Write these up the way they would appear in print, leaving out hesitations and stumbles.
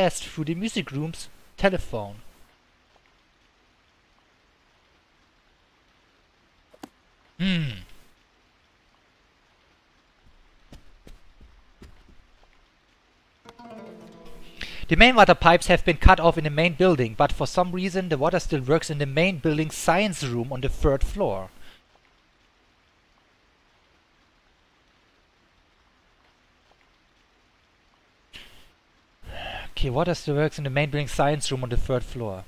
passed through the music room's telephone. The main water pipes have been cut off in the main building, but for some reason the water still works in the main building's science room on the 3rd floor. Okay, water still works in the main building's science room on the 3rd floor.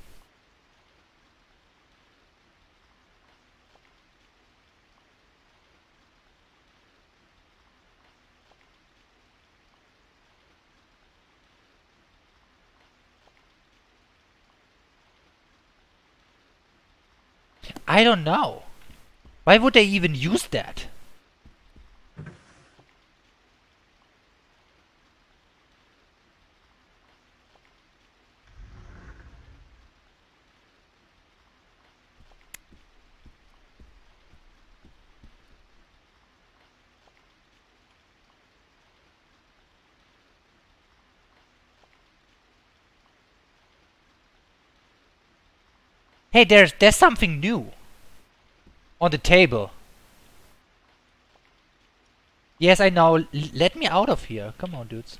I don't know. Why would they even use that? Hey, there's something new. On the table. Yes, I know. Let me out of here. Come on, dudes.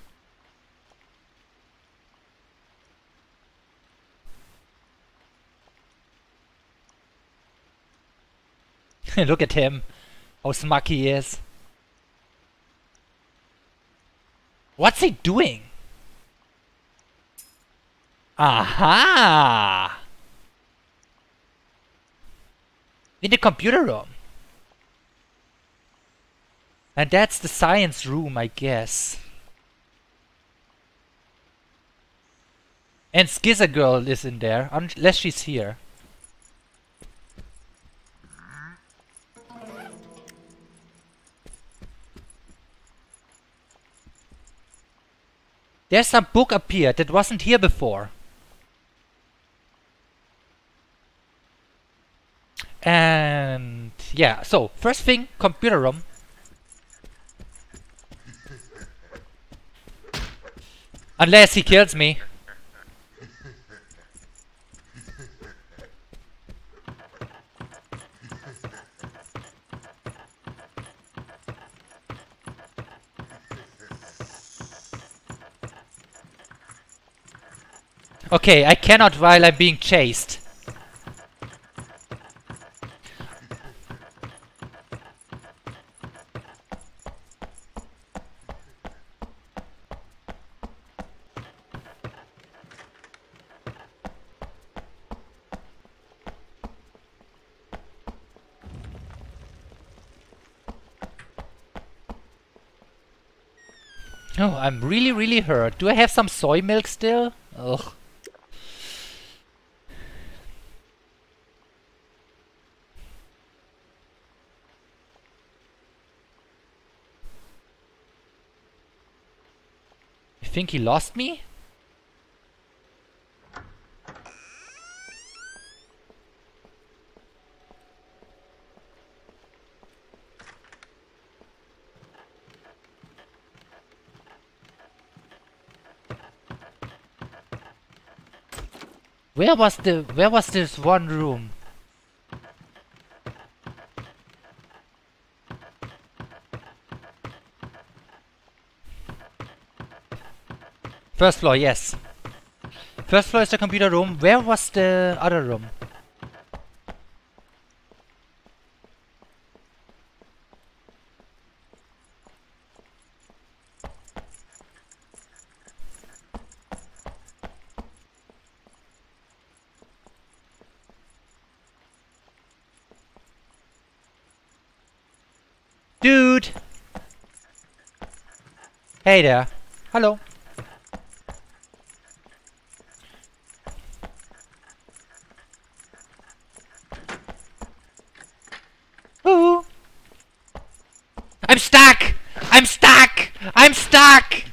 Look at him. How smug he is. What's he doing? Aha! In the computer room. And that's the science room, I guess. And Skizzer Girl is in there, unless she's here. There's a book up here that wasn't here before. And yeah, so first thing, computer room. Unless he kills me. Okay, I cannot while I'm being chased. No, I'm really hurt. Do I have some soy milk still? Ugh. You think he lost me? Where was this one room? First floor, yes. First floor is the computer room. Where was the other room? Hey there. Hello. Ooh. I'm stuck! I'm stuck! I'm stuck!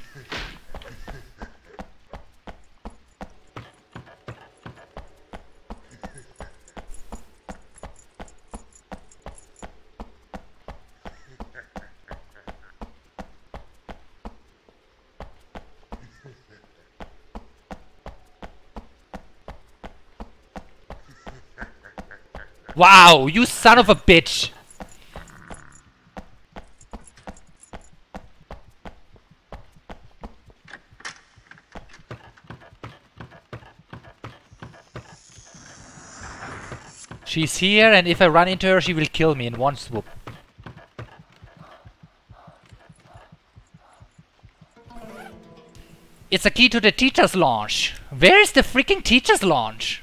Wow, you son of a bitch. She's here, and if I run into her, she will kill me in one swoop. It's a key to the teacher's lounge. Where is the freaking teacher's lounge?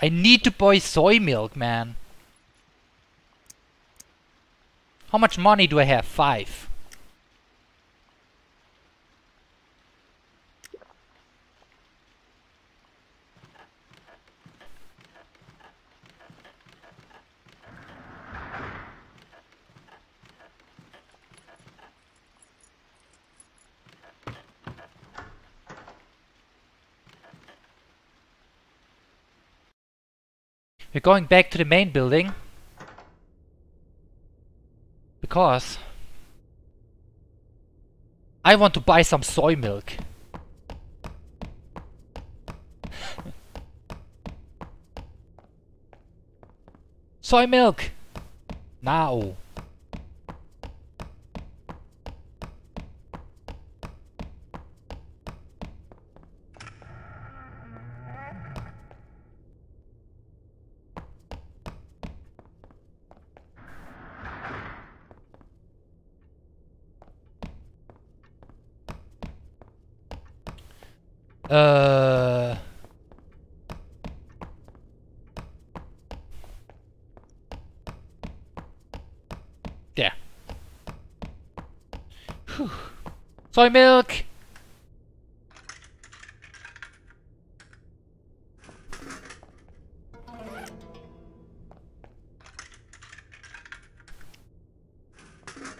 I need to buy soy milk, man. How much money do I have? 5. We're going back to the main building because I want to buy some soy milk. Soy milk now. There. Whew. Soy milk.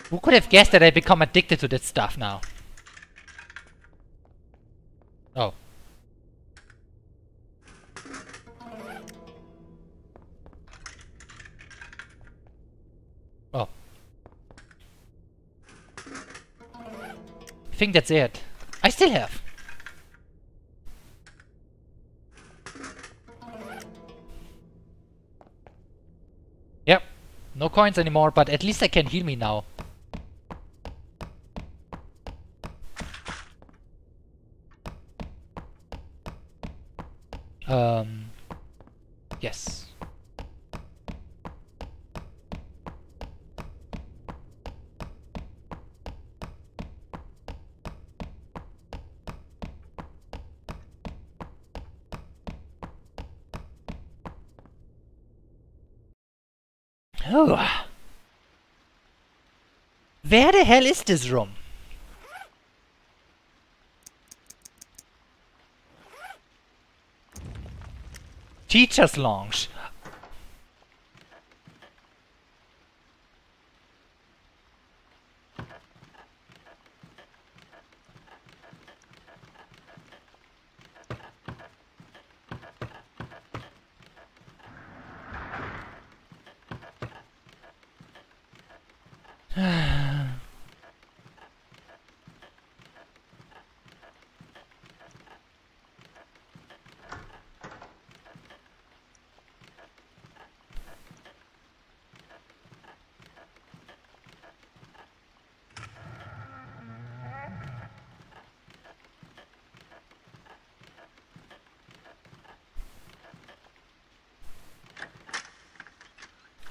Who could have guessed that I become addicted to that stuff now? Oh. Oh. I think that's it. I still have. Yep. No coins anymore, but at least I can heal me now. Yes. Oh. Where the hell is this room? Teacher's lounge.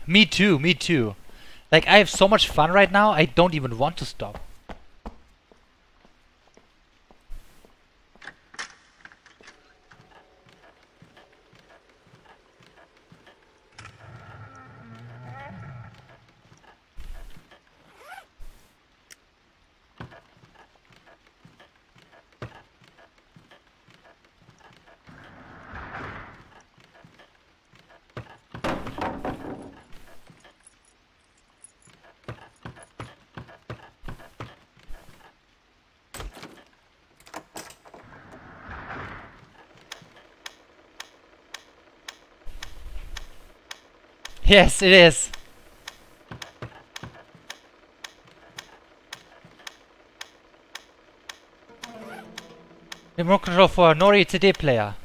Me too, me too. Like, I have so much fun right now, I don't even want to stop. Yes, it is. Remote control for a Nori CD player.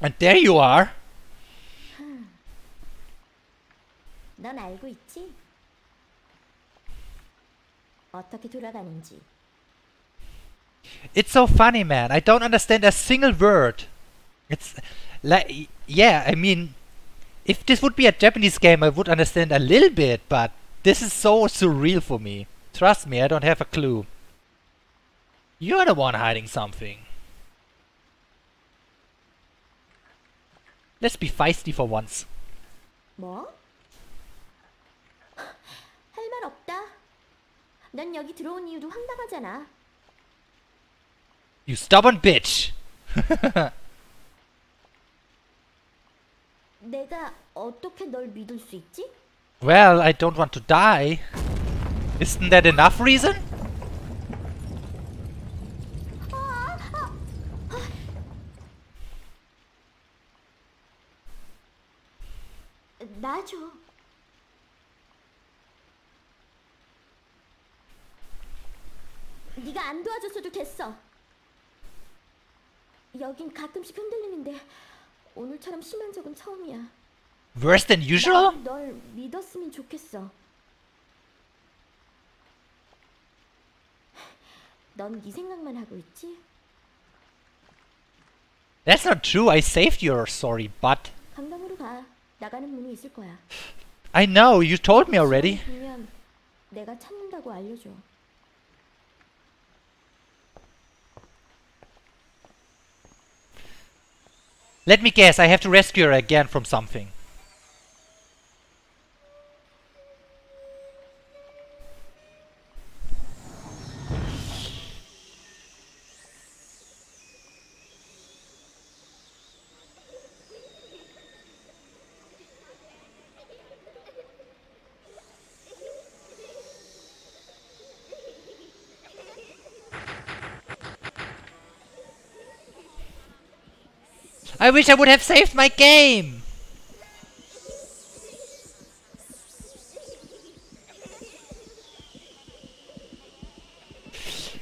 And there you are. 넌 알고 있지? 어떻게 돌아가는지. It's so funny, man. I don't understand a single word. It's like, yeah, I mean, if this would be a Japanese game, I would understand a little bit, but this is so surreal for me. Trust me, I don't have a clue. You're the one hiding something. Let's be feisty for once. 뭐? 할 말 없다. 넌 여기 들어온 이유도 황당하잖아. You stubborn bitch. 내가 어떻게 널 믿을 수 있지? Well, I don't want to die. Isn't that enough reason? 나죠. 네가 안 도와줬어도 됐어. 여긴 가끔씩 흔들리는데 오늘처럼 심한 적은 처음이야. Worse than usual? 널 믿었으면 좋겠어. 넌 네 생각만 하고 있지? That's not true. I saved your sorry butt. 강당으로 가. 나가는 문이 있을 거야. I know. You told me already. 내가 찾는다고 알려줘. Let me guess, I have to rescue her again from something. I wish I would have saved my game!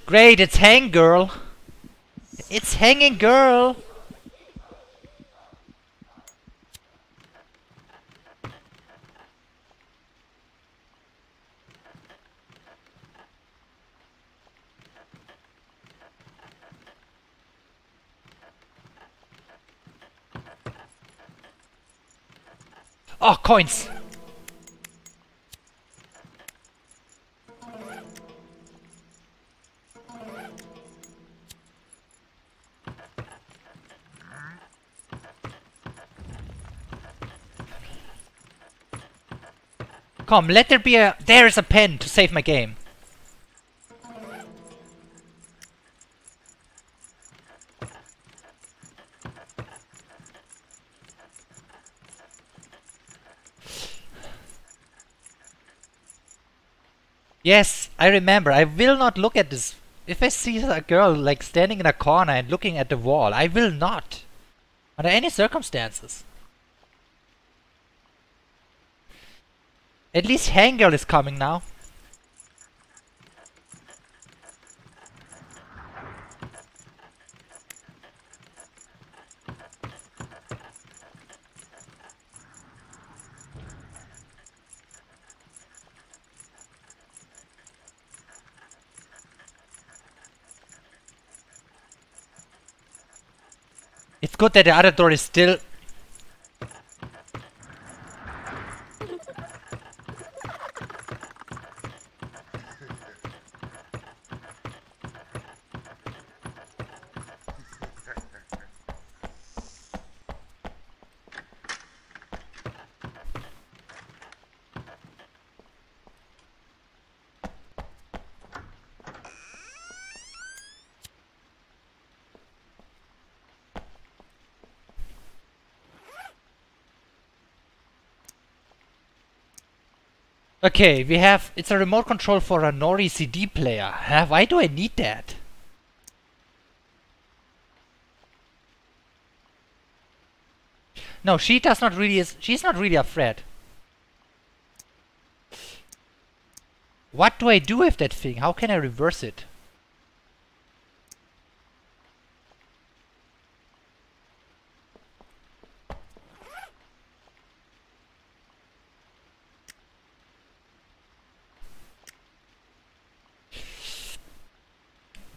Great, it's hang girl! It's hanging girl! Oh, coins! Come, let there be a... There is a pen to save my game. Yes, I remember. I will not look at this. If I see a girl like standing in a corner and looking at the wall, I will not. Under any circumstances. At least Hang Girl is coming now. It's good that the other door is still... Okay, we have... It's a remote control for a Nori CD player. Huh? Why do I need that? No, she does not really... She's not really afraid. What do I do with that thing? How can I reverse it?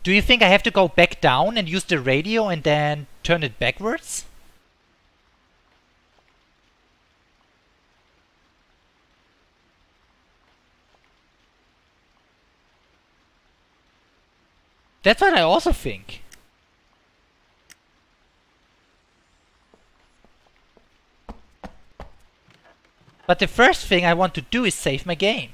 Do you think I have to go back down and use the radio and then turn it backwards? That's what I also think. But the first thing I want to do is save my game.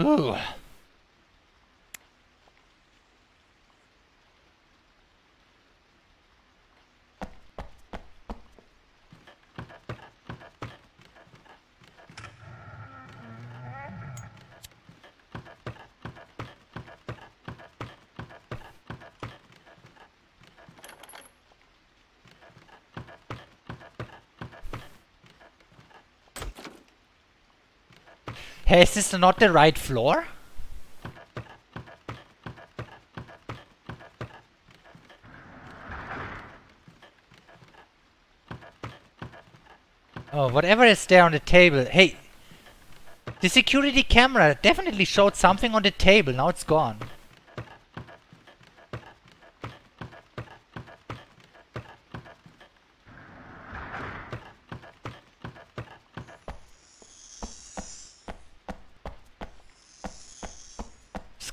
Ooh. Hey, is this not the right floor? Oh, whatever is there on the table. Hey, the security camera definitely showed something on the table. Now it's gone.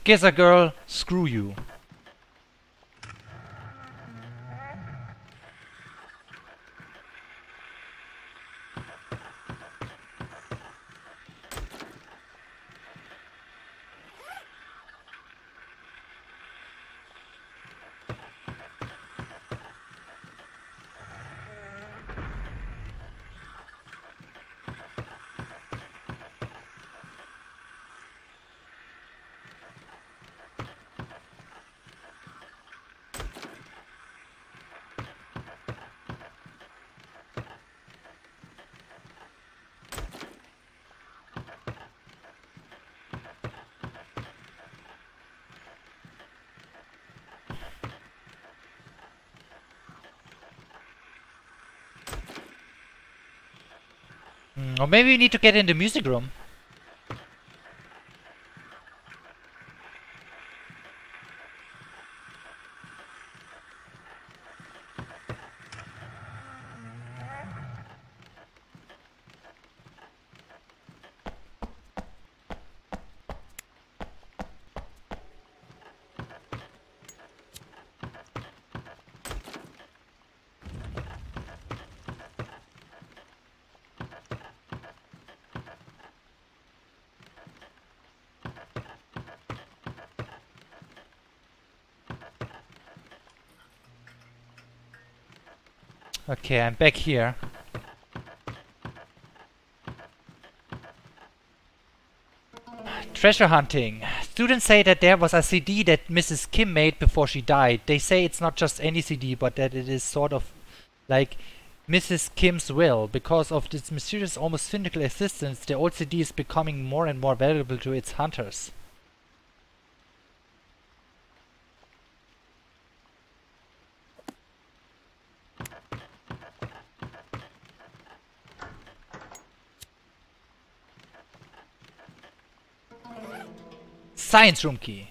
Skizzer girl, screw you. Or maybe we need to get in the music room. Okay, I'm back here. Treasure hunting. Students say that there was a CD that Mrs. Kim made before she died. They say it's not just any CD, but that it is sort of like Mrs. Kim's will. Because of this mysterious, almost cynical existence, the old CD is becoming more and more valuable to its hunters. Science room key.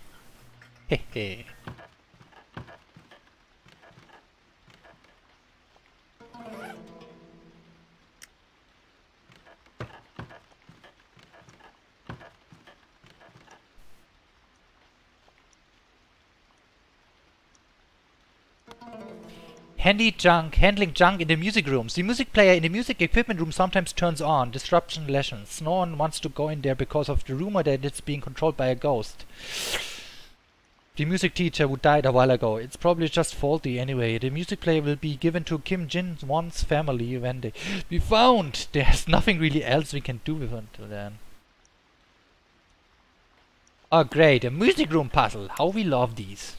Hehe. Handling junk in the music rooms. The music player in the music equipment room sometimes turns on. Disruption lessons. No one wants to go in there because of the rumor that it's being controlled by a ghost. The music teacher who died a while ago. It's probably just faulty anyway. The music player will be given to Kim Jin Won's family when they be found. There's nothing really else we can do with until then. Oh great, a music room puzzle. How we love these.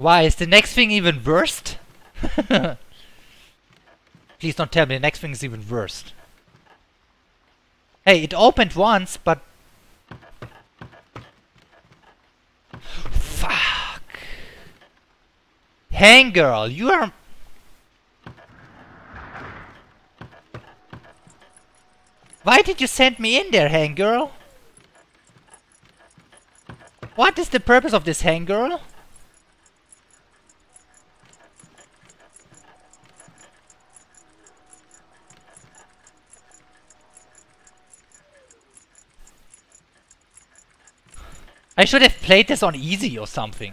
Why? Is the next thing even worse? Please don't tell me the next thing is even worse. Hey, it opened once, but... Fuck! Hang girl, you are... Why did you send me in there, hang girl? What is the purpose of this, hang girl? I should have played this on easy or something.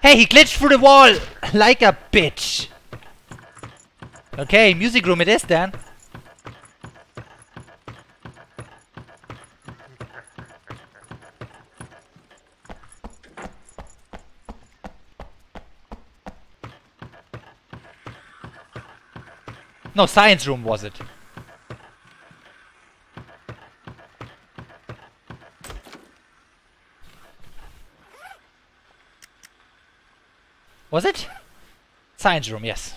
Hey, he glitched through the wall like a bitch. Okay, music room it is then. No, science room was it. Was it? Science room, yes.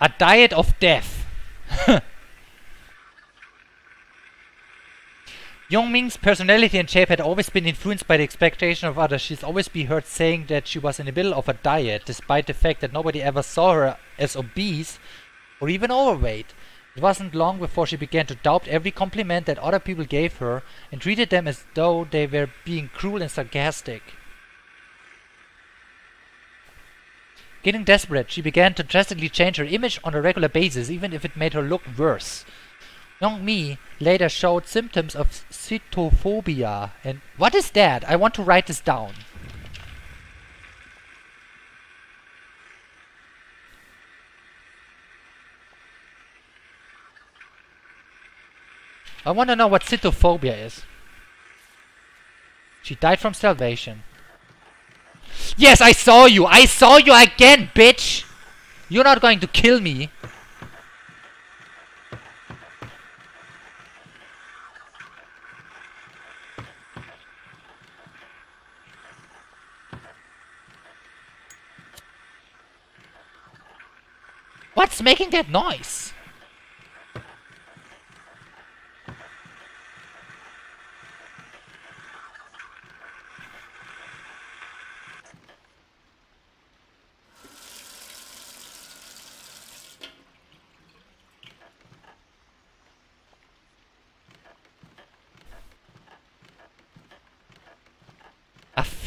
A diet of death. Young Mi's personality and shape had always been influenced by the expectation of others. She's always been heard saying that she was in the middle of a diet, despite the fact that nobody ever saw her as obese or even overweight. It wasn't long before she began to doubt every compliment that other people gave her and treated them as though they were being cruel and sarcastic. Getting desperate, she began to drastically change her image on a regular basis, even if it made her look worse. Young Mi later showed symptoms of cytophobia and... What is that? I want to write this down. I want to know what cytophobia is. She died from starvation. Yes, I saw you! I saw you again, bitch! You're not going to kill me. What's making that noise?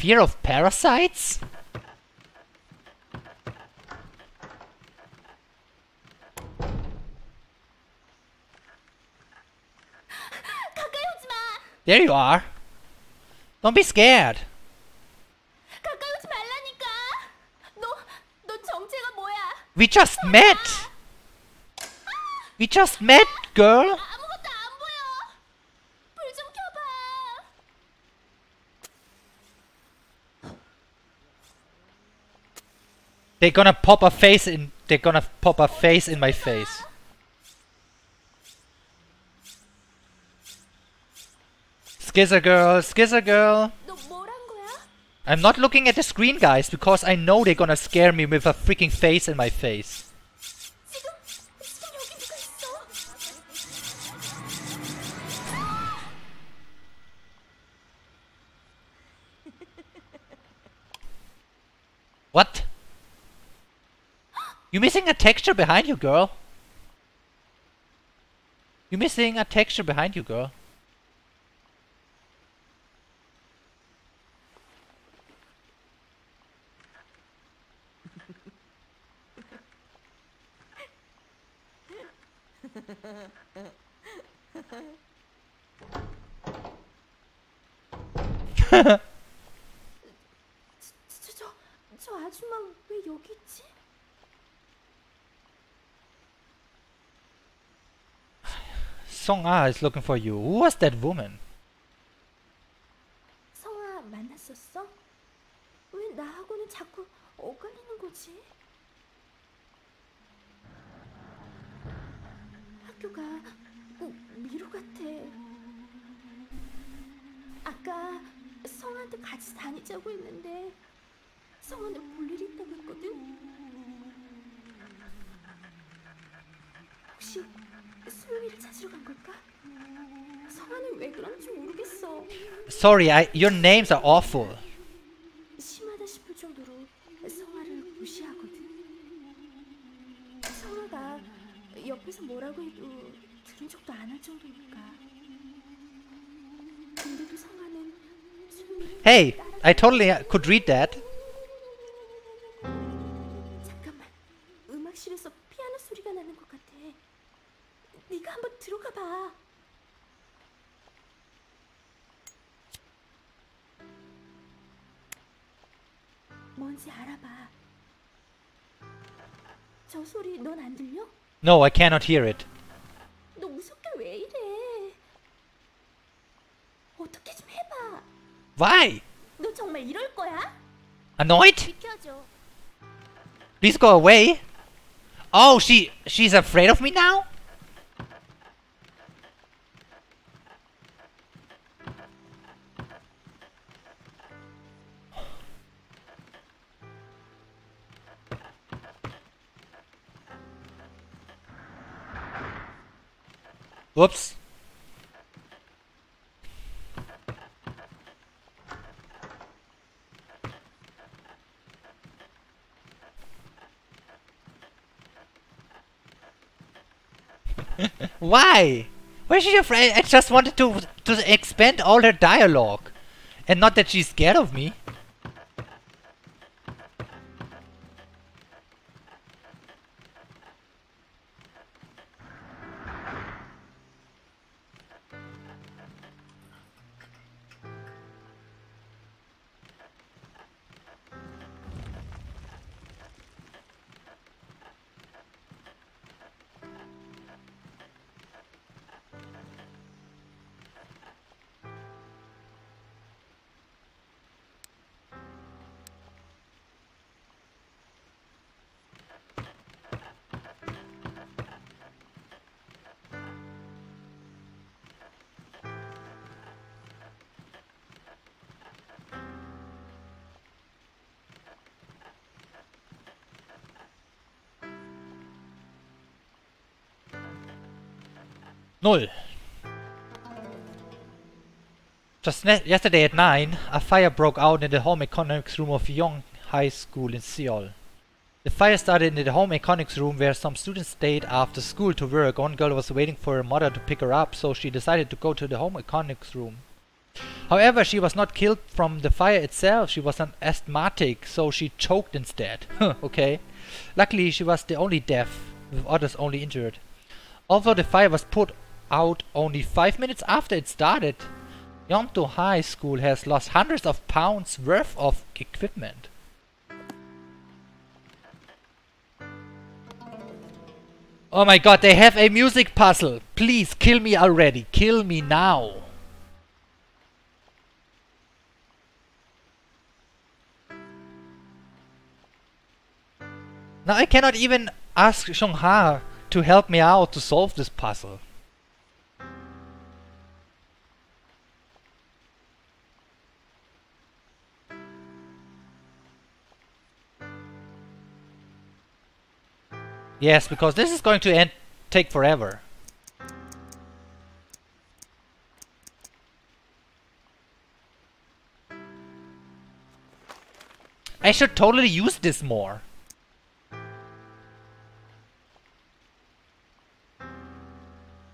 Fear of parasites? There you are. Don't be scared. We just met. We just met, girl. They're gonna pop a face in. They're gonna pop a face in my face. Skizzer girl, skizzer girl. I'm not looking at the screen, guys, because I know they're gonna scare me with a freaking face in my face. What? You're missing a texture behind you, girl. You're missing a texture behind you, girl. Sung-ah is looking for you. Who was that woman? Sung-ah 만났었어? 왜 나하고는 자꾸 엇갈리는 거지? 학교가 미로 같아. 아까 성아한테 같이 다니자고 했는데 성아는 볼 일이 있다고 했거든. 혹시 수영이를 찾으러 간 걸까? 성아는 왜 그런지 모르겠어. Sorry, your names are awful. 심하다 싶을 정도로 성아를 무시하거든. 성아가 옆에서 뭐라고 해도 들은 적도 안 할 정도니까. 근데도 성아는 Hey, I totally could read that. 잠깐만, 음악실에서 피아노 소리가 나는 것 같아. 네가 한번 들어가 봐. 뭔지 알아봐. 저 소리 넌 안 들려? No, I cannot hear it. 너 무섭게 왜 이래? 어떻게 좀 해봐. Why? 너 정말 이럴 거야? Annoyed? 비켜줘. Please go away. Oh, she's afraid of me now? Whoops. Why? Why is she afraid? I just wanted to expand all her dialogue. And not that she's scared of me. Null. Just yesterday at 9, a fire broke out in the home economics room of Yong High School in Seoul. The fire started in the home economics room where some students stayed after school to work. One girl was waiting for her mother to pick her up, so she decided to go to the home economics room. However, she was not killed from the fire itself. She was an asthmatic, so she choked instead. Okay. Luckily, she was the only deaf, with others only injured. Although the fire was put out only 5 minutes after it started, Young High School has lost hundreds of pounds worth of equipment. Oh my god, they have a music puzzle! Please kill me already! Kill me now! Now I cannot even ask Song Ha to help me out to solve this puzzle. Yes, because this is going to take forever. I should totally use this more. I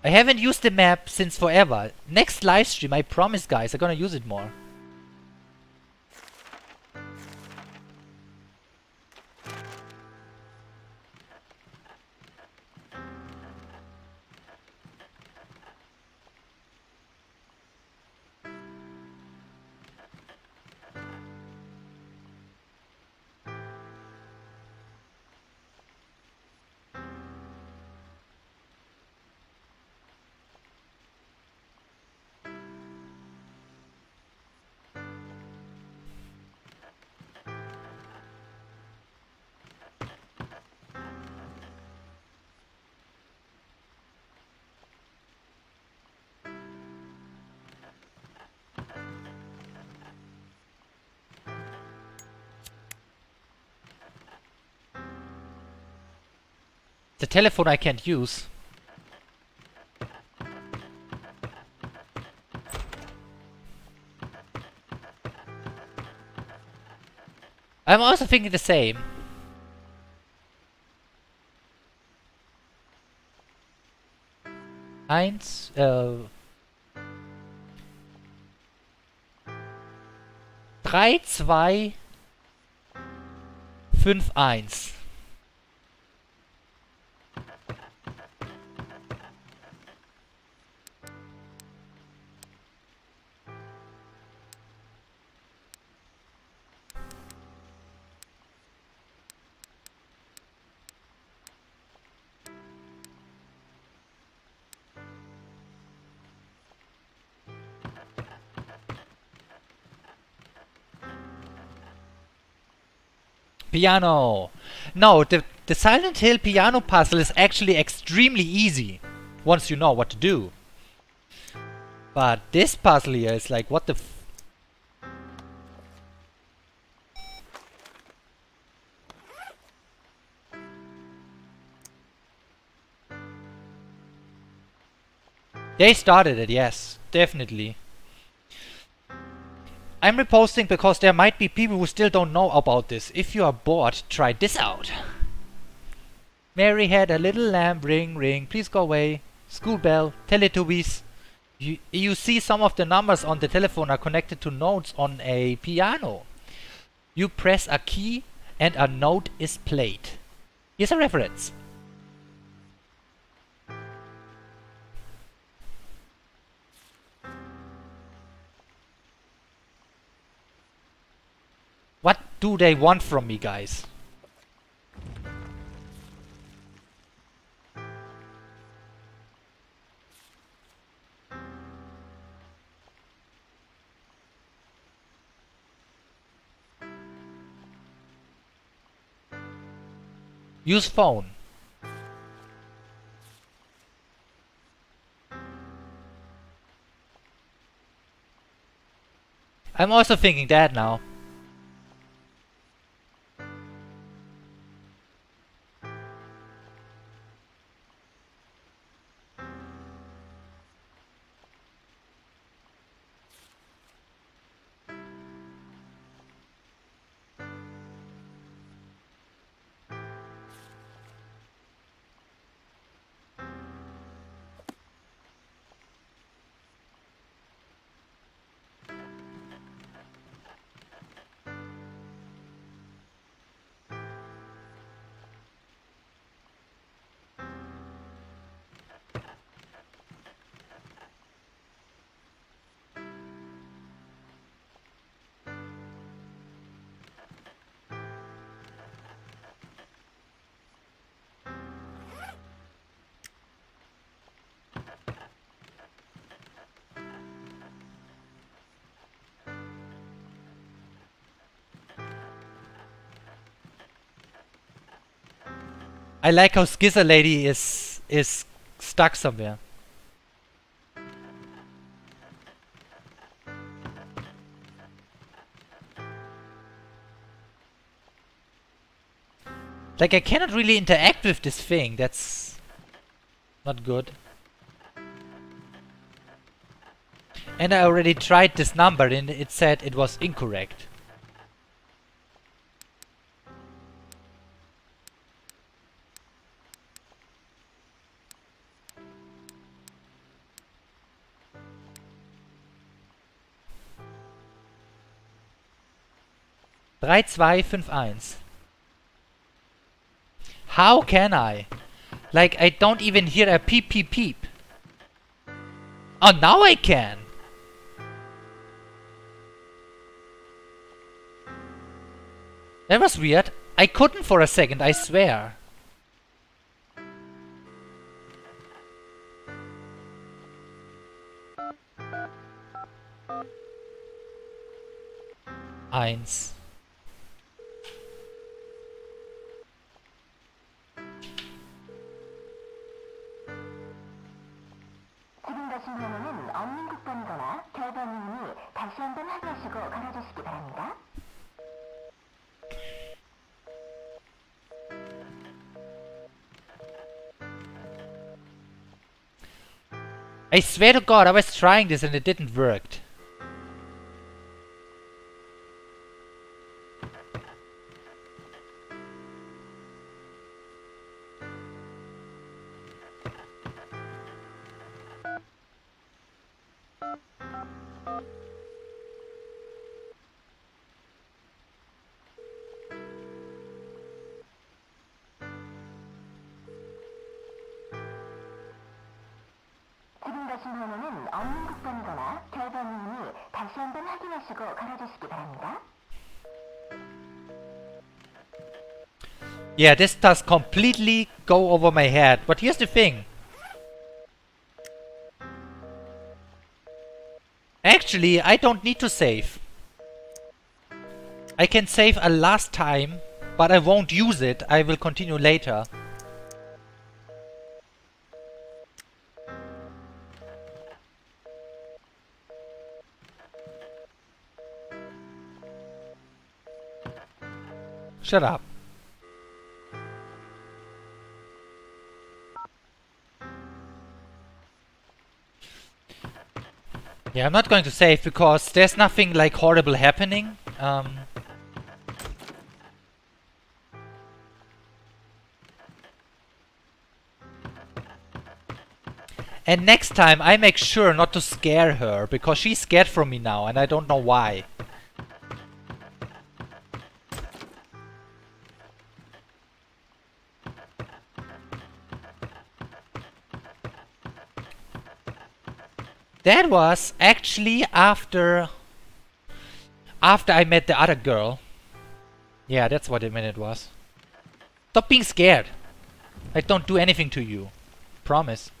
haven't used the map since forever. Next livestream, I promise guys, I'm gonna use it more. The telephone I can't use. I'm also thinking the same. Eins, drei, zwei, fünf, eins. Piano. No, the Silent Hill piano puzzle is actually extremely easy once you know what to do. But this puzzle here is like, what the f... They started it, yes, definitely. I'm reposting because there might be people who still don't know about this. If you are bored, try this out. Mary had a little lamb, ring, ring, please go away. School bell, Teletubbies. You see some of the numbers on the telephone are connected to notes on a piano. You press a key and a note is played. Here's a reference. What do they want from me, guys? Use phone. I'm also thinking that now. I like how Skizzer Lady is stuck somewhere. Like, I cannot really interact with this thing. That's not good. And I already tried this number and it said it was incorrect. Three, two, five, one. How can I? Like, I don't even hear a peep, peep, peep. Oh, now I can. That was weird. I couldn't for a second, I swear. One. I swear to God, I was trying this and it didn't work. Yeah, this does completely go over my head, but here's the thing. Actually, I don't need to save. I can save a last time, but I won't use it. I will continue later. Shut up. Yeah, I'm not going to save because there's nothing like horrible happening. And next time I make sure not to scare her because she's scared from me now and I don't know why. That was actually after I met the other girl. Yeah, that's what the minute was. Stop being scared. I don't do anything to you. Promise.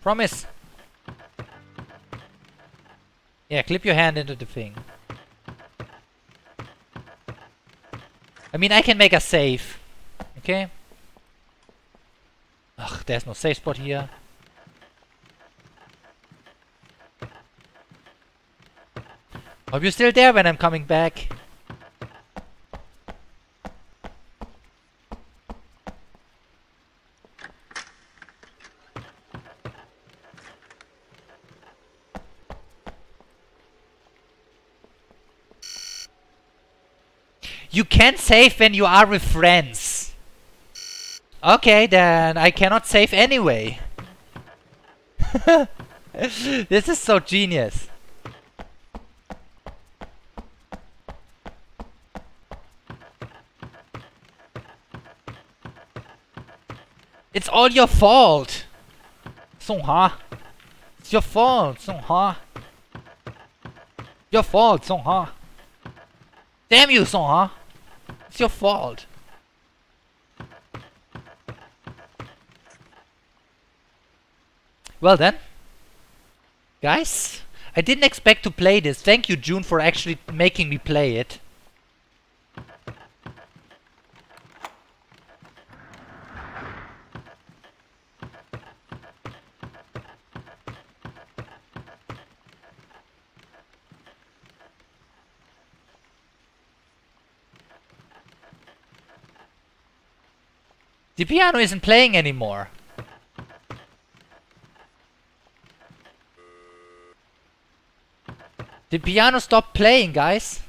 Promise. Yeah, clip your hand into the thing. I mean, I can make a save. Okay? Ugh, there's no safe spot here. Are you still there when I'm coming back? You can't save when you are with friends. Okay, then I cannot save anyway. This is so genius. It's all your fault, Sung-ah. It's your fault, Sung-ah. Your fault, Sung-ah. Damn you, Sung-ah. It's your fault. Well then, guys, I didn't expect to play this. Thank you, June, for actually making me play it. The piano isn't playing anymore. The piano stopped playing, guys.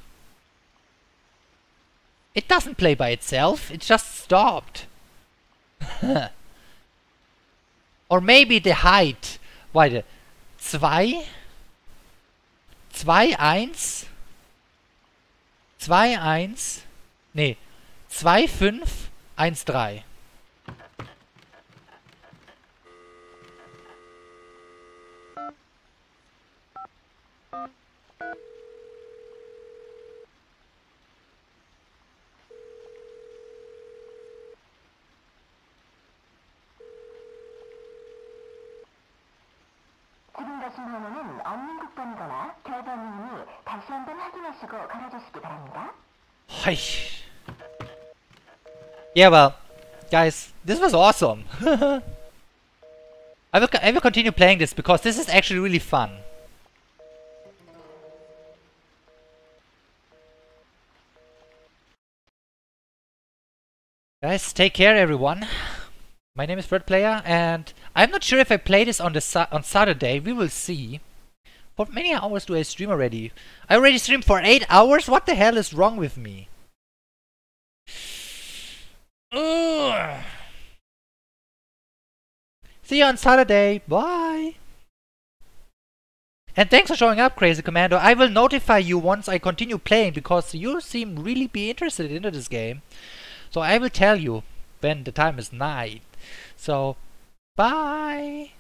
It doesn't play by itself, it just stopped. Or maybe the height. Wait, 2, 1, 2, 1, nee, 2, 5, 1, 3. Yeah, well, guys, this was awesome. I will continue playing this because this is actually really fun. Guys, take care everyone. My name is Red Player and I'm not sure if I play this on Saturday. We will see. How many hours do I stream already? I already streamed for 8 hours? What the hell is wrong with me? Ugh. See you on Saturday. Bye. And thanks for showing up, Crazy Commando. I will notify you once I continue playing, because you seem really be interested into this game. So I will tell you when the time is night. So, bye.